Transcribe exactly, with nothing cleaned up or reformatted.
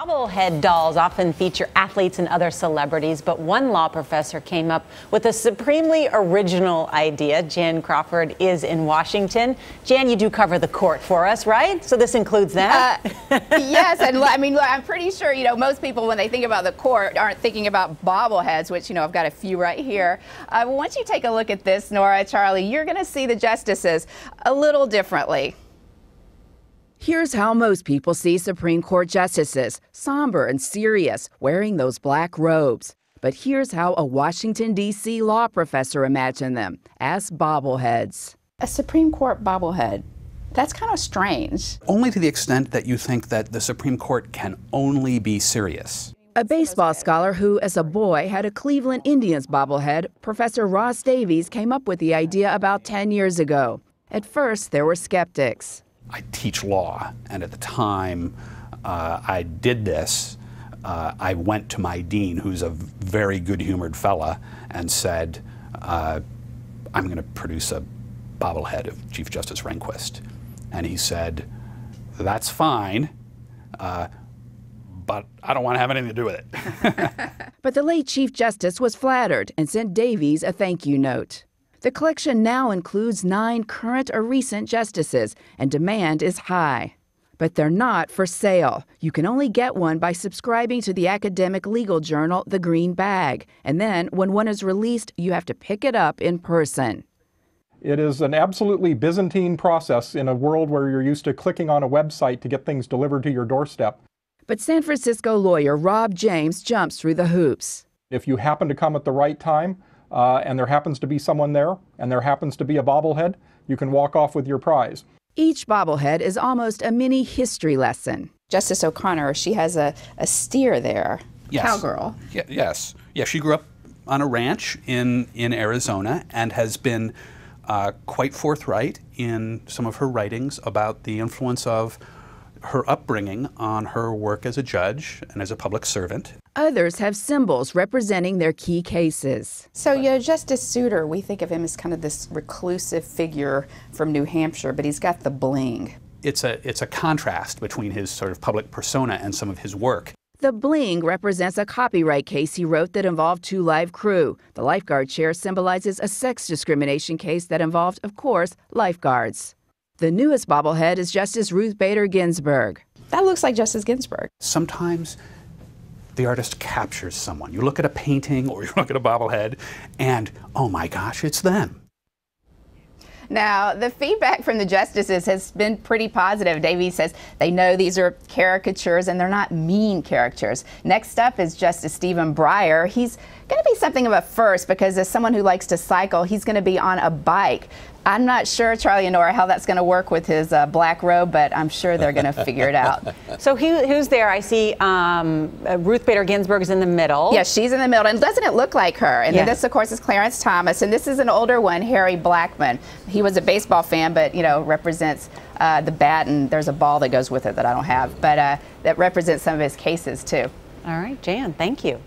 Bobblehead dolls often feature athletes and other celebrities, but one law professor came up with a supremely original idea. Jan Crawford is in Washington. Jan, you do cover the court for us, right? So this includes that? Uh, yes, and I mean, I'm pretty sure, you know, most people when they think about the court aren't thinking about bobbleheads, which, you know, I've got a few right here. Uh, once you take a look at this, Nora, Charlie, you're going to see the justices a little differently. Here's how most people see Supreme Court justices, somber and serious, wearing those black robes. But here's how a Washington, D C law professor imagined them, as bobbleheads. A Supreme Court bobblehead, that's kind of strange. Only to the extent that you think that the Supreme Court can only be serious. A baseball scholar who, as a boy, had a Cleveland Indians bobblehead, Professor Ross Davies came up with the idea about ten years ago. At first, there were skeptics. I teach law, and at the time uh, I did this, uh, I went to my dean, who's a very good-humored fella, and said, uh, I'm going to produce a bobblehead of Chief Justice Rehnquist. And he said, that's fine, uh, but I don't want to have anything to do with it. But the late Chief Justice was flattered and sent Davies a thank you note. The collection now includes nine current or recent justices, and demand is high. But they're not for sale. You can only get one by subscribing to the academic legal journal, The Green Bag. And then, when one is released, you have to pick it up in person. It is an absolutely Byzantine process in a world where you're used to clicking on a website to get things delivered to your doorstep. But San Francisco lawyer Rob James jumps through the hoops. If you happen to come at the right time, Uh, and there happens to be someone there, and there happens to be a bobblehead, you can walk off with your prize. Each bobblehead is almost a mini history lesson. Justice O'Connor, she has a, a steer there, yes. Cowgirl. Yeah, yes. Yeah, she grew up on a ranch in, in Arizona and has been uh, quite forthright in some of her writings about the influence of her upbringing on her work as a judge and as a public servant. Others have symbols representing their key cases. So, you know, Justice Souter, we think of him as kind of this reclusive figure from New Hampshire, but he's got the bling. It's a, it's a contrast between his sort of public persona and some of his work. The bling represents a copyright case he wrote that involved Two Live Crew. The lifeguard chair symbolizes a sex discrimination case that involved, of course, lifeguards. The newest bobblehead is Justice Ruth Bader Ginsburg. That looks like Justice Ginsburg. Sometimes the artist captures someone. You look at a painting or you look at a bobblehead and, oh my gosh, it's them. Now, the feedback from the justices has been pretty positive. Davies says they know these are caricatures and they're not mean caricatures. Next up is Justice Stephen Breyer. He's going to be something of a first because as someone who likes to cycle, he's going to be on a bike. I'm not sure, Charlie and Nora, how that's going to work with his uh, black robe, but I'm sure they're going to figure it out. So who, who's there? I see um, uh, Ruth Bader Ginsburg is in the middle. Yes, yeah, she's in the middle, and doesn't it look like her? And yeah. This, of course, is Clarence Thomas, and this is an older one, Harry Blackmun. He was a baseball fan, but, you know, represents uh, the bat, and there's a ball that goes with it that I don't have, but uh, that represents some of his cases, too. All right, Jan, thank you.